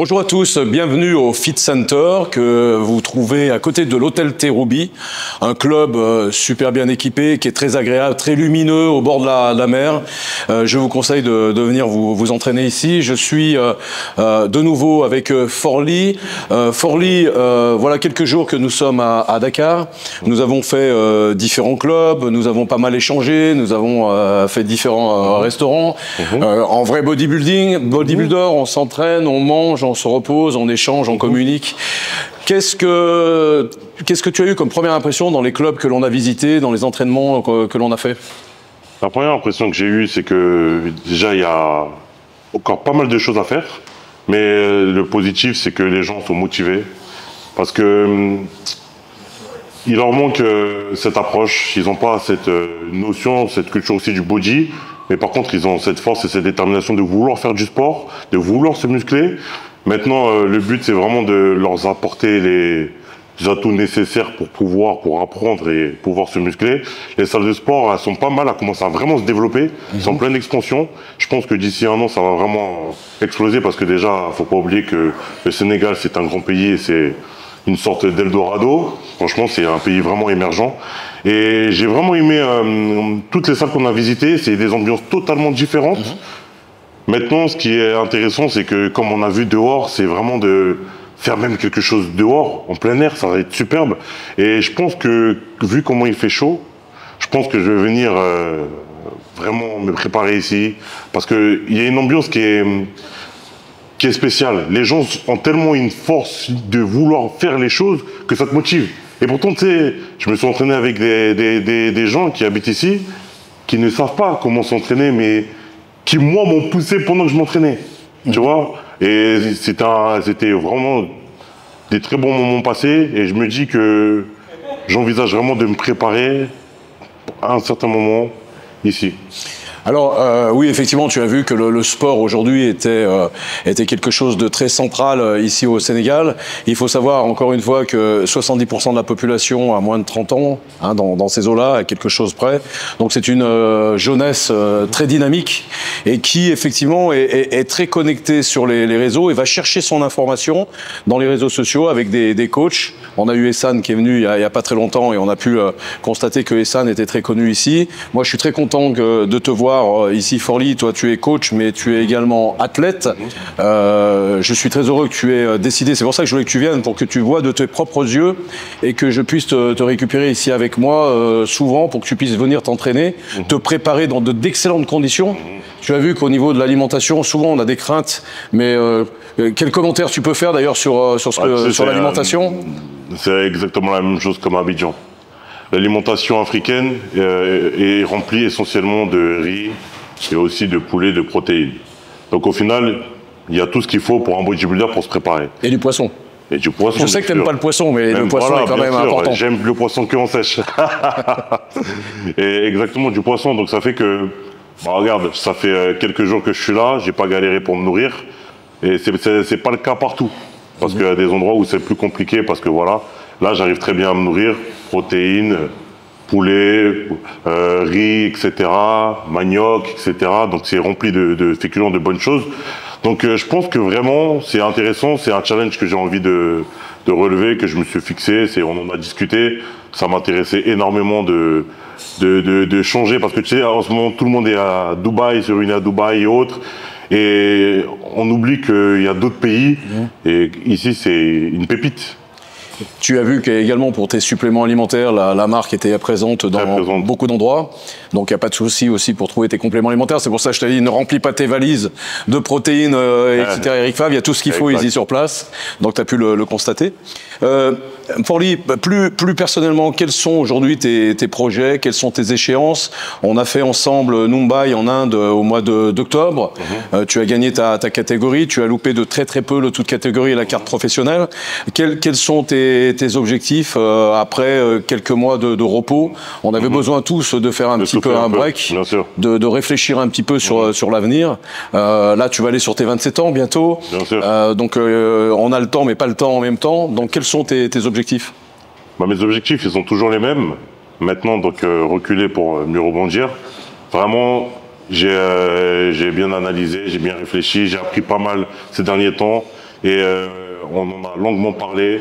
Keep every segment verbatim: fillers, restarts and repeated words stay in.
Bonjour à tous, bienvenue au Fit Center que vous trouvez à côté de l'hôtel Terroubi, un club super bien équipé qui est très agréable, très lumineux au bord de la, de la mer. Euh, je vous conseille de, de venir vous, vous entraîner ici. Je suis euh, euh, de nouveau avec Forly. Euh, Forly, euh, voilà quelques jours que nous sommes à, à Dakar. Nous avons fait euh, différents clubs, nous avons pas mal échangé, nous avons euh, fait différents euh, restaurants. Mm-hmm. euh, en vrai bodybuilding, bodybuilder, on s'entraîne, on mange, on se repose, on échange, on communique. Qu'est-ce que, qu'est-ce que tu as eu comme première impression dans les clubs que l'on a visités, dans les entraînements que, que l'on a fait? La première impression que j'ai eue, c'est que déjà, il y a encore pas mal de choses à faire. Mais le positif, c'est que les gens sont motivés. Parce que il leur manque cette approche. Ils n'ont pas cette notion, cette culture aussi du body. Mais par contre, ils ont cette force et cette détermination de vouloir faire du sport, de vouloir se muscler. Maintenant, euh, le but, c'est vraiment de leur apporter les atouts nécessaires pour pouvoir, pour apprendre et pouvoir se muscler. Les salles de sport, elles sont pas mal, elles commencent à vraiment se développer. Elles sont en pleine expansion. Je pense que d'ici un an, ça va vraiment exploser parce que déjà, faut pas oublier que le Sénégal, c'est un grand pays et c'est une sorte d'Eldorado. Franchement, c'est un pays vraiment émergent. Et j'ai vraiment aimé euh, toutes les salles qu'on a visitées. C'est des ambiances totalement différentes. Mm-hmm. Maintenant, ce qui est intéressant, c'est que comme on a vu dehors, c'est vraiment de faire même quelque chose dehors, en plein air. Ça va être superbe. Et je pense que, vu comment il fait chaud, je pense que je vais venir euh, vraiment me préparer ici. Parce qu'il y a une ambiance qui est... qui est spécial. Les gens ont tellement une force de vouloir faire les choses que ça te motive. Et pourtant, tu sais, je me suis entraîné avec des, des, des, des gens qui habitent ici, qui ne savent pas comment s'entraîner, mais qui, moi, m'ont poussé pendant que je m'entraînais. Mmh. Tu vois? Et c'était vraiment des très bons moments passés. Et je me dis que j'envisage vraiment de me préparer à un certain moment ici. Alors euh, oui, effectivement, tu as vu que le, le sport aujourd'hui était, euh, était quelque chose de très central euh, ici au Sénégal. Il faut savoir encore une fois que soixante-dix pour cent de la population a moins de trente ans, hein, dans, dans ces eaux-là, à quelque chose près. Donc c'est une euh, jeunesse euh, très dynamique et qui effectivement est, est, est très connectée sur les, les réseaux et va chercher son information dans les réseaux sociaux avec des, des coachs. On a eu Essane qui est venu il n'y a, a pas très longtemps et on a pu euh, constater que Essane était très connu ici. Moi, je suis très content que, de te voir ici, Forly. Toi, tu es coach, mais tu es également athlète. Euh, je suis très heureux que tu aies décidé. C'est pour ça que je voulais que tu viennes, pour que tu vois de tes propres yeux et que je puisse te, te récupérer ici avec moi euh, souvent pour que tu puisses venir t'entraîner, mm-hmm. te préparer dans d'excellentes de, conditions. Mm-hmm. Tu as vu qu'au niveau de l'alimentation, souvent, on a des craintes. Mais euh, quel commentaire tu peux faire, d'ailleurs, sur, sur, ah, euh, sur l'alimentation? C'est exactement la même chose comme à Abidjan. L'alimentation africaine est remplie essentiellement de riz et aussi de poulet, de protéines. Donc au final, il y a tout ce qu'il faut pour un bodybuilder pour se préparer. Et du poisson. Et du poisson. Je sais que tu n'aimes pas le poisson, mais même, le poisson voilà, est quand même sûr, important. J'aime le poisson que l'on sèche. Et exactement, du poisson. Donc ça fait que, bah, regarde, ça fait quelques jours que je suis là, j'ai pas galéré pour me nourrir. Et c'est pas le cas partout. Parce qu'il y a des endroits où c'est plus compliqué, parce que voilà, là j'arrive très bien à me nourrir, protéines, poulet, euh, riz, et cetera, manioc, et cetera. Donc c'est rempli de, de féculents, de bonnes choses. Donc euh, je pense que vraiment c'est intéressant, c'est un challenge que j'ai envie de, de relever, que je me suis fixé, on en a discuté, ça m'intéressait énormément de, de, de, de changer, parce que tu sais, en ce moment tout le monde est à Dubaï, se réunit à Dubaï et autres. Et on oublie qu'il y a d'autres pays, et ici c'est une pépite. Tu as vu qu'également pour tes suppléments alimentaires, la, la marque était présente dans présente. beaucoup d'endroits. Donc il n'y a pas de souci aussi pour trouver tes compléments alimentaires. C'est pour ça que je t'ai dit, ne remplis pas tes valises de protéines, euh, ah, et cetera. Eric Favre, il y a tout ce qu'il faut ici sur place. Donc tu as pu le, le constater. Euh, Forly, plus, plus personnellement, quels sont aujourd'hui tes, tes projets? Quelles sont tes échéances? On a fait ensemble Mumbai en Inde au mois d'octobre. Mm-hmm. euh, tu as gagné ta, ta catégorie. Tu as loupé de très très peu le toute catégorie et la carte professionnelle. Quels, quels sont tes Et tes objectifs euh, après euh, quelques mois de, de repos? On avait mm-hmm. besoin tous de faire un de petit peu un, un break, peu, de, de réfléchir un petit peu sur, mm-hmm. sur l'avenir. Euh, là, tu vas aller sur tes vingt-sept ans bientôt. Bien sûr. Euh, donc, euh, on a le temps, mais pas le temps en même temps. Donc, quels sont tes, tes objectifs? Bah, mes objectifs, ils sont toujours les mêmes. Maintenant, donc, euh, reculer pour mieux rebondir. Vraiment, j'ai euh, bien analysé, j'ai bien réfléchi, j'ai appris pas mal ces derniers temps. et euh, on en a longuement parlé.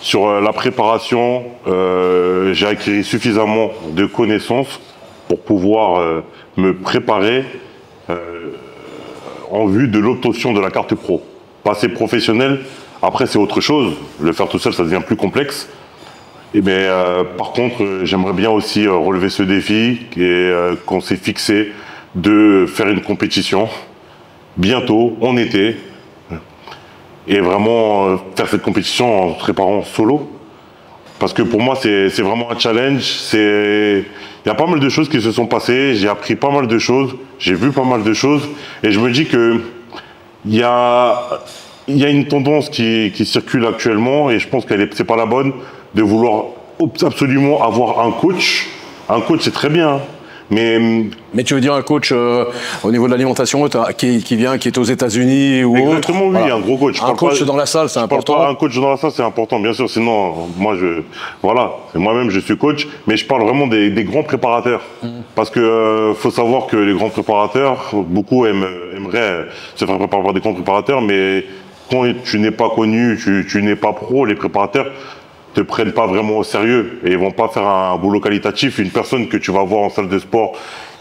Sur euh, la préparation, euh, j'ai acquis suffisamment de connaissances pour pouvoir euh, me préparer euh, en vue de l'obtention de la carte pro. Passer professionnel, après c'est autre chose, le faire tout seul ça devient plus complexe. Et bien, euh, par contre, euh, j'aimerais bien aussi euh, relever ce défi et euh, qu'on s'est fixé de faire une compétition bientôt, en été, et vraiment euh, faire cette compétition en se préparant solo. Parce que pour moi, c'est vraiment un challenge. Il y a pas mal de choses qui se sont passées, j'ai appris pas mal de choses, j'ai vu pas mal de choses, et je me dis que il y a, y a une tendance qui, qui circule actuellement, et je pense que ce n'est pas la bonne, de vouloir absolument avoir un coach. Un coach, c'est très bien. Mais, mais tu veux dire un coach euh, au niveau de l'alimentation qui, qui vient, qui est aux États-Unis ou autre? Exactement, oui, voilà. Un gros coach. Je un coach pas, dans la salle, c'est important. Un coach dans la salle, c'est important, bien sûr. Sinon, moi, je, voilà, moi-même, je suis coach, mais je parle vraiment des, des grands préparateurs. Mmh. Parce qu'il euh, faut savoir que les grands préparateurs, beaucoup aiment, aimeraient se faire préparer par des grands préparateurs, mais quand tu n'es pas connu, tu, tu n'es pas pro, les préparateurs te prennent pas vraiment au sérieux et ils vont pas faire un boulot qualitatif. Une personne que tu vas voir en salle de sport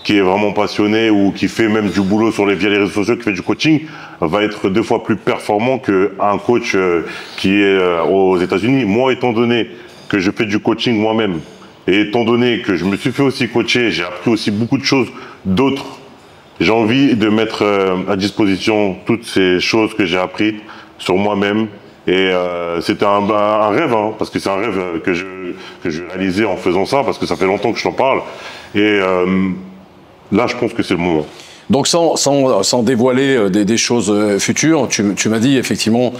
qui est vraiment passionnée ou qui fait même du boulot sur les, via les réseaux sociaux, qui fait du coaching, va être deux fois plus performant qu'un coach qui est aux États-Unis. Moi, étant donné que je fais du coaching moi-même et étant donné que je me suis fait aussi coacher, j'ai appris aussi beaucoup de choses d'autres. J'ai envie de mettre à disposition toutes ces choses que j'ai apprises sur moi-même. Et euh, c'était un, un rêve, hein, parce que c'est un rêve que je, que je réalisais en faisant ça, parce que ça fait longtemps que je t'en parle. Et euh, là, je pense que c'est le moment. Donc sans, sans, sans dévoiler des, des choses futures, tu, tu m'as dit effectivement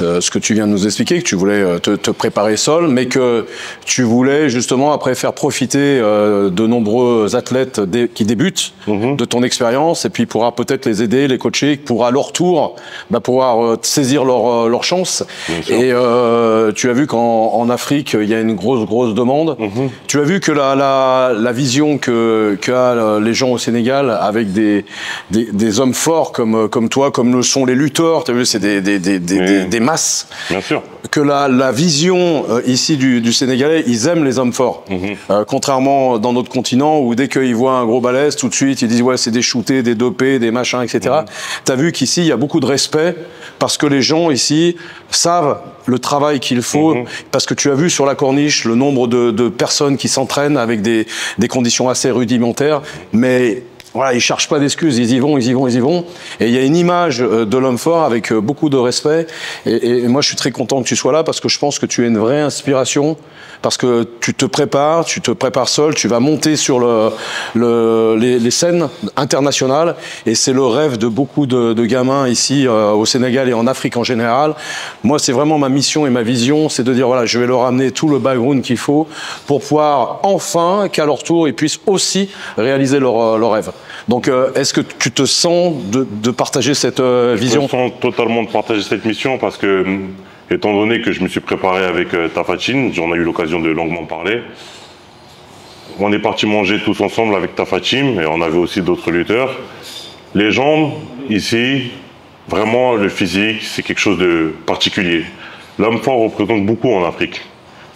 euh, ce que tu viens de nous expliquer, que tu voulais te, te préparer seul, mais que tu voulais justement après faire profiter euh, de nombreux athlètes dé, qui débutent mm-hmm. de ton expérience, et puis pourra peut-être les aider, les coacher, pour à leur tour bah, pouvoir euh, saisir leur, leur chance. Et euh, tu as vu qu'en en Afrique, il y a une grosse, grosse demande. Mm-hmm. Tu as vu que la, la, la vision que, qu'a les gens au Sénégal avec des Des, des hommes forts comme, comme toi, comme le sont les lutteurs, tu as vu, c'est des, des, des, des, oui. des, des masses. Bien sûr. Que la, la vision euh, ici du, du Sénégalais, ils aiment les hommes forts. Mm-hmm. euh, contrairement dans notre continent où dès qu'ils voient un gros balèze, tout de suite ils disent ouais, c'est des shootés, des dopés, des machins, et cetera. Mm-hmm. Tu as vu qu'ici il y a beaucoup de respect parce que les gens ici savent le travail qu'il faut. Mm-hmm. Parce que tu as vu sur la corniche le nombre de, de personnes qui s'entraînent avec des, des conditions assez rudimentaires, mais voilà, ils ne cherchent pas d'excuses, ils y vont, ils y vont, ils y vont. Et il y a une image de l'homme fort avec beaucoup de respect. Et, et moi, je suis très content que tu sois là parce que je pense que tu es une vraie inspiration. Parce que tu te prépares, tu te prépares seul, tu vas monter sur le, le, les, les scènes internationales. Et c'est le rêve de beaucoup de, de gamins ici euh, au Sénégal et en Afrique en général. Moi, c'est vraiment ma mission et ma vision, c'est de dire, voilà, je vais leur amener tout le background qu'il faut pour pouvoir enfin qu'à leur tour, ils puissent aussi réaliser leur, leur rêve. Donc, euh, est-ce que tu te sens de, de partager cette euh, vision ? Je me sens totalement de partager cette mission parce que, étant donné que je me suis préparé avec euh, Tapha Tine, j'en ai eu l'occasion de longuement parler, on est parti manger tous ensemble avec Tapha Tine et on avait aussi d'autres lutteurs. Les jambes, ici, vraiment, le physique, c'est quelque chose de particulier. L'homme fort représente beaucoup en Afrique.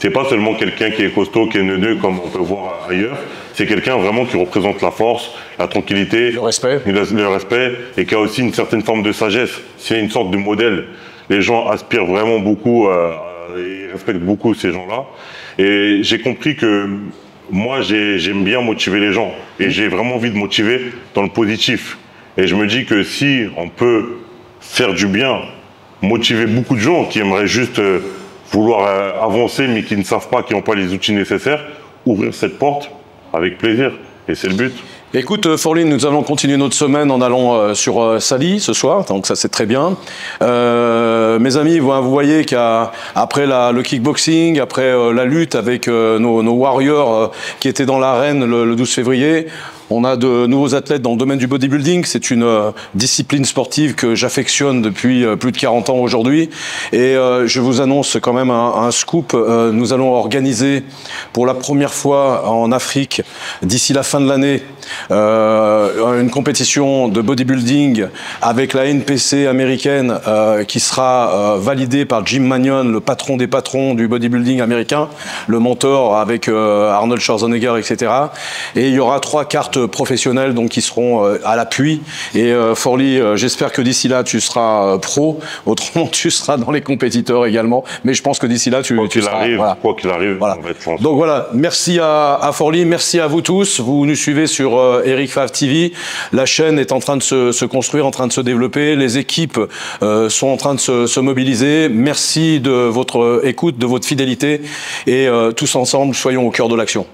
C'est pas seulement quelqu'un qui est costaud, qui est neuneux, comme on peut voir ailleurs. C'est quelqu'un vraiment qui représente la force, la tranquillité, le respect. Le, le respect, et qui a aussi une certaine forme de sagesse. C'est une sorte de modèle. Les gens aspirent vraiment beaucoup, euh, ils respectent beaucoup ces gens-là. Et j'ai compris que moi, j'aime bien motiver les gens. Et j'ai vraiment envie de motiver dans le positif. Et je me dis que si on peut faire du bien, motiver beaucoup de gens qui aimeraient juste euh, vouloir euh, avancer, mais qui ne savent pas, qui n'ont pas les outils nécessaires, ouvrir cette porte, avec plaisir, et c'est le but. Écoute, Forly, nous allons continuer notre semaine en allant sur Sali ce soir, donc ça c'est très bien. Euh, mes amis, vous voyez qu'après le kickboxing, après la lutte avec nos, nos warriors qui étaient dans l'arène le, le douze février, on a de nouveaux athlètes dans le domaine du bodybuilding. C'est une euh, discipline sportive que j'affectionne depuis euh, plus de quarante ans aujourd'hui. Et euh, je vous annonce quand même un, un scoop. Euh, nous allons organiser pour la première fois en Afrique, d'ici la fin de l'année, euh, une compétition de bodybuilding avec la N P C américaine euh, qui sera euh, validée par Jim Mannion, le patron des patrons du bodybuilding américain, le mentor avec euh, Arnold Schwarzenegger, et cetera. Et il y aura trois cartes professionnelles donc, qui seront euh, à l'appui. Et euh, Forly, euh, j'espère que d'ici là, tu seras euh, pro. Autrement, tu seras dans les compétiteurs également. Mais je pense que d'ici là, tu, quoi tu seras... Arrive, voilà. Quoi qu'il arrive, voilà. On va être ensemble. Donc voilà, merci à, à Forly, merci à vous tous. Vous nous suivez sur euh, Eric Favre T V. La chaîne est en train de se, se construire, en train de se développer. Les équipes euh, sont en train de se, se mobiliser. Merci de votre écoute, de votre fidélité. Et euh, tous ensemble, soyons au cœur de l'action.